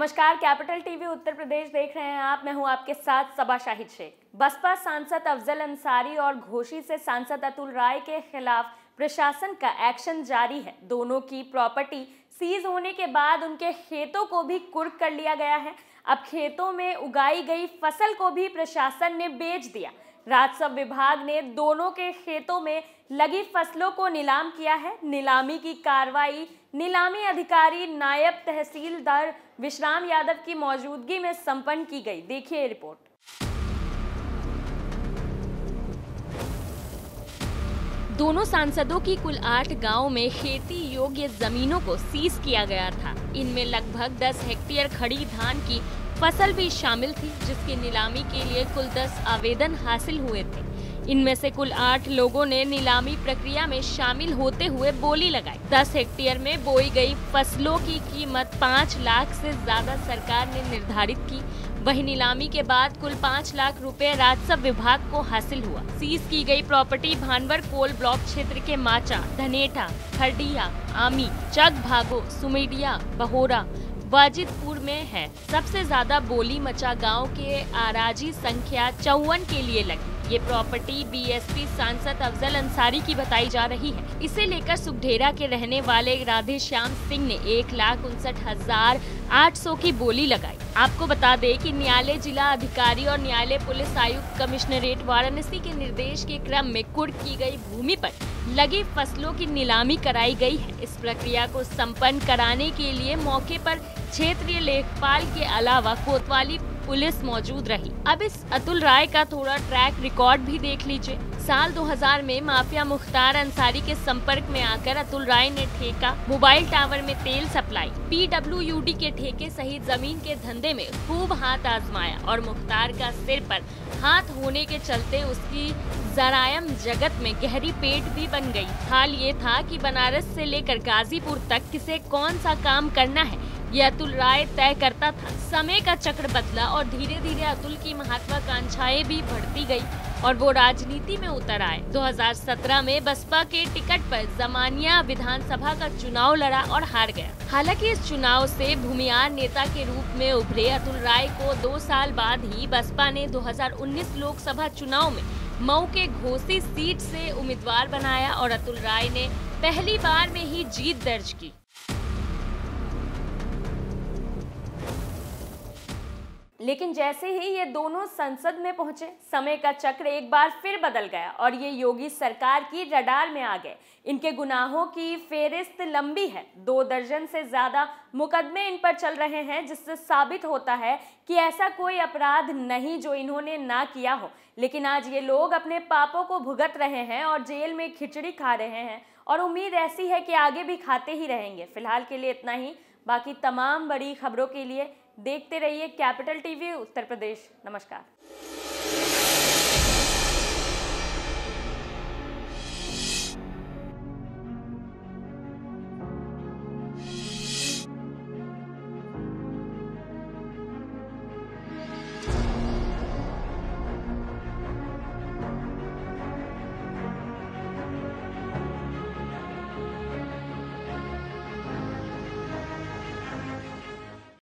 नमस्कार, capital TV Uttar Pradesh देख रहे हैं आप। मैं हूं आपके साथ सबा शाहिद शेख। बसपा सांसद अफजल अंसारी और घोसी से सांसद अतुल राय के खिलाफ प्रशासन का एक्शन जारी है। दोनों की प्रॉपर्टी सीज होने के बाद उनके खेतों को भी कुर्क कर लिया गया है। अब खेतों में उगाई गई फसल को भी प्रशासन ने बेच दिया। राजस्व विभाग ने दोनों के खेतों में लगी फसलों को नीलाम किया है। नीलामी की कार्रवाई नीलामी अधिकारी नायब तहसीलदार विश्राम यादव की मौजूदगी में संपन्न की गई। देखिए रिपोर्ट। दोनों सांसदों की कुल 8 गाँव में खेती योग्य जमीनों को सीज किया गया था। इनमें लगभग 10 हेक्टेयर खड़ी धान की फसल भी शामिल थी, जिसकी नीलामी के लिए कुल 10 आवेदन हासिल हुए थे। इनमें से कुल 8 लोगों ने नीलामी प्रक्रिया में शामिल होते हुए बोली लगाई। 10 हेक्टेयर में बोई गई फसलों की कीमत 5 लाख से ज्यादा सरकार ने निर्धारित की। वहीं नीलामी के बाद कुल 5 लाख रुपए राजस्व विभाग को हासिल हुआ। सीज की गई प्रॉपर्टी भानवर कोल ब्लॉक क्षेत्र के माचा, धनेटा, खरडिया, आमी चक, भागो, सुमेडिया, बहोरा, वाजिदपुर में है। सबसे ज्यादा बोली मचा गांव के आराजी संख्या 54 के लिए लगी। ये प्रॉपर्टी बीएसपी सांसद अफजल अंसारी की बताई जा रही है। इसे लेकर सुखढेरा के रहने वाले राधेश्याम सिंह ने 1,59,800 की बोली लगाई। आपको बता दें कि न्यायालय जिला अधिकारी और न्यायालय पुलिस आयुक्त कमिश्नरेट वाराणसी के निर्देश के क्रम में कुर्क की गई भूमि पर लगी फसलों की नीलामी कराई गई है। इस प्रक्रिया को संपन्न कराने के लिए मौके पर क्षेत्रीय लेखपाल के अलावा कोतवाली पुलिस मौजूद रही। अब इस अतुल राय का थोड़ा ट्रैक रिकॉर्ड भी देख लीजिए। साल 2000 में माफिया मुख्तार अंसारी के संपर्क में आकर अतुल राय ने ठेका, मोबाइल टावर में तेल सप्लाई, पीडब्ल्यूडी के ठेके सहित जमीन के धंधे में खूब हाथ आजमाया और मुख्तार का सिर पर हाथ होने के चलते उसकी जरायम जगत में गहरी पेट भी बन गई। हाल ये था कि बनारस से लेकर गाजीपुर तक किसे कौन सा काम करना है यह अतुल राय तय करता था। समय का चक्र बदला और धीरे धीरे अतुल की महत्वाकांक्षाएं भी बढ़ती गई और वो राजनीति में उतर आए। 2017 में बसपा के टिकट पर जमानिया विधानसभा का चुनाव लड़ा और हार गया। हालांकि इस चुनाव से भूमियार नेता के रूप में उभरे अतुल राय को 2 साल बाद ही बसपा ने 2019 लोकसभा चुनाव में मऊ के घोसी सीट से उम्मीदवार बनाया और अतुल राय ने पहली बार में ही जीत दर्ज की। लेकिन जैसे ही ये दोनों संसद में पहुंचे, समय का चक्र एक बार फिर बदल गया और ये योगी सरकार की रडार में आ गए। इनके गुनाहों की फेरिस्त लंबी है। 2 दर्जन से ज़्यादा मुकदमे इन पर चल रहे हैं, जिससे साबित होता है कि ऐसा कोई अपराध नहीं जो इन्होंने ना किया हो। लेकिन आज ये लोग अपने पापों को भुगत रहे हैं और जेल में खिचड़ी खा रहे हैं और उम्मीद ऐसी है कि आगे भी खाते ही रहेंगे। फिलहाल के लिए इतना ही। बाकी तमाम बड़ी खबरों के लिए देखते रहिए कैपिटल टीवी उत्तर प्रदेश। नमस्कार।